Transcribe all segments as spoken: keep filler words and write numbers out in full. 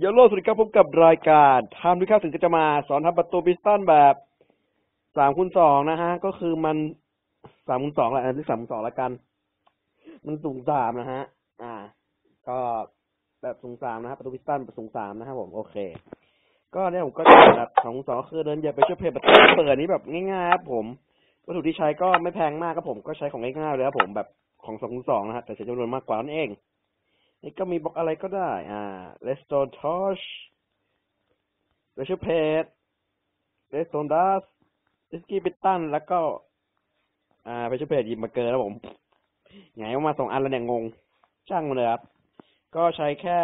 เยลโล่สวัสดีครับพบกับรายการทำด้วยข้าวถึงก็จะมาสอนทำประตูพิสตันแบบสามคูณสองนะฮะก็คือมันสามคูณสองละอันที่สามคูณสองละกันมันสูงสามนะฮะอ่าก็แบบสูงสามนะฮะประตูพิสตันแบบสูงสามนะครับผมโอเคก็เนี่ยผมก็จะแบบสองคูณสองก็คือเดินอย่าไปช่วยเพลย์ประตูเปิดนี้แบบง่ายๆครับผมวัตถุที่ใช้ก็ไม่แพงมากครับผมก็ใช้ของง่ายๆเลยครับผมแบบของสองคูณสองนะฮะแต่ใช้จำนวนมากกว่านั่นเองนี่ก็มีบล็อกอะไรก็ได้อ่า redstone torch redstone plate redstone dust redstone piston แล้วก็อ่า redstone plate หยิบมาเกินแล้วผมไงว่ามาสองอันแล้วเนี่ยงงช่างมันเลยครับก็ใช้แค่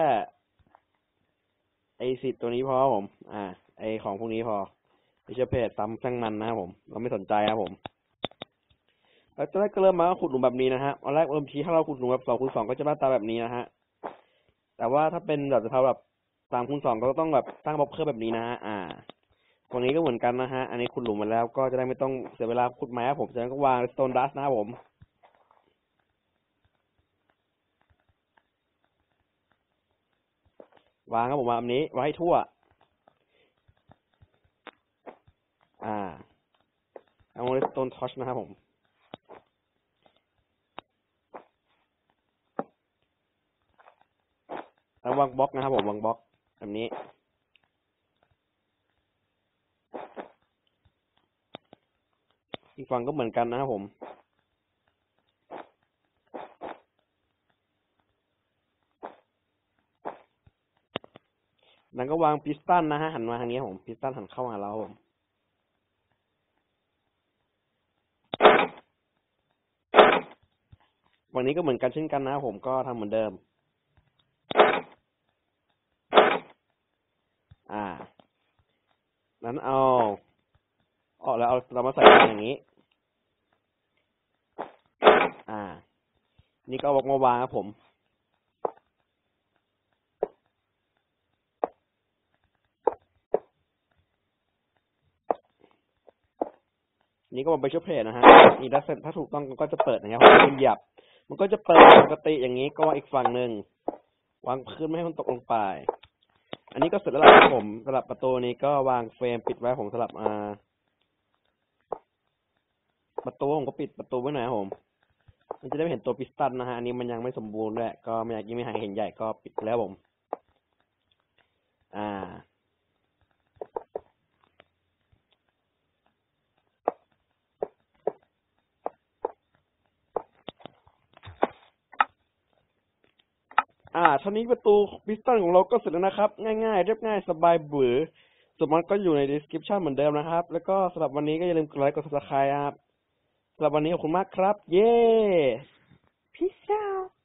ไอสิตัวนี้พอผมอ่าไอของพวกนี้พอ redstone plate ซ้ำช่างมันนะครับผมเราไม่สนใจนะครับผมแล้วจะได้ก็เริ่มมาขุดหลุมแบบนี้นะฮะตอนแรกเริ่มทีถ้าเราขุดหลุมแบบสองคูณสองก็จะหน้าตาแบบนี้นะฮะแต่ว่าถ้าเป็นแบบจะทำแบบสามคูณสองก็ต้องแบบสร้างบล็อกเพิ่มแบบนี้นะฮะอ่าตรงนี้ก็เหมือนกันนะฮะอันนี้ขุดหลุมมาแล้วก็จะได้ไม่ต้องเสียเวลาขุดไม้ผมจะก็วางสโตนดัสนะครับผมวางครับผมแบบนี้ไว้ให้ทั่วอ่าเอาสโตนทอชนะครับผมวางบล็อกนะครับผมวางบล็อกแบบนี้อีกฝั่งก็เหมือนกันนะครับผมแล้วก็วางพิสตันนะฮะหันมาทางนี้ผมพิสตันหันเข้าหาเราผมวันนี้ก็เหมือนกันเช่นกันนะครับผมก็ทำเหมือนเดิมอ่านั้นเอาออกแล้วเอาเรามาใส่อย่างนี้อ่านี่ก็วางวางครับผมนี่ก็วางไปชั่วเพลนะฮะนี่ถ้าเสร็จถ้าถูกต้องก็จะเปิดนะครับคุณหยับมันก็จะเปิดปกติอย่างนี้ก็วางอีกฝั่งหนึ่งวางพื้นไม่ให้มันตกลงไปอันนี้ก็เสร็จแล้วครับผมสำหรับประตูนี้ก็วางเฟรมปิดไว้ผมสำหรับอ่าประตูผมก็ปิดประตูไว้หน่อยครับผมมันจะได้เห็นตัวพิสตันนะฮะอันนี้มันยังไม่สมบูรณ์ด้วยก็ไม่อยากยิ่งไม่หายเห็นใหญ่ก็ปิดแล้วผมอ่าอ่าท่านี้ประตูพิสตันของเราก็เสร็จแล้วนะครับง่ายๆเรียบง่ายสบายบือสมมติก็อยู่ใน description เหมือนเดิมนะครับแล้วก็สำหรับวันนี้ก็อย่าลืมกดไลค์กด subscribe ครับสำหรับวันนี้ขอบคุณมากครับเย้ Peace out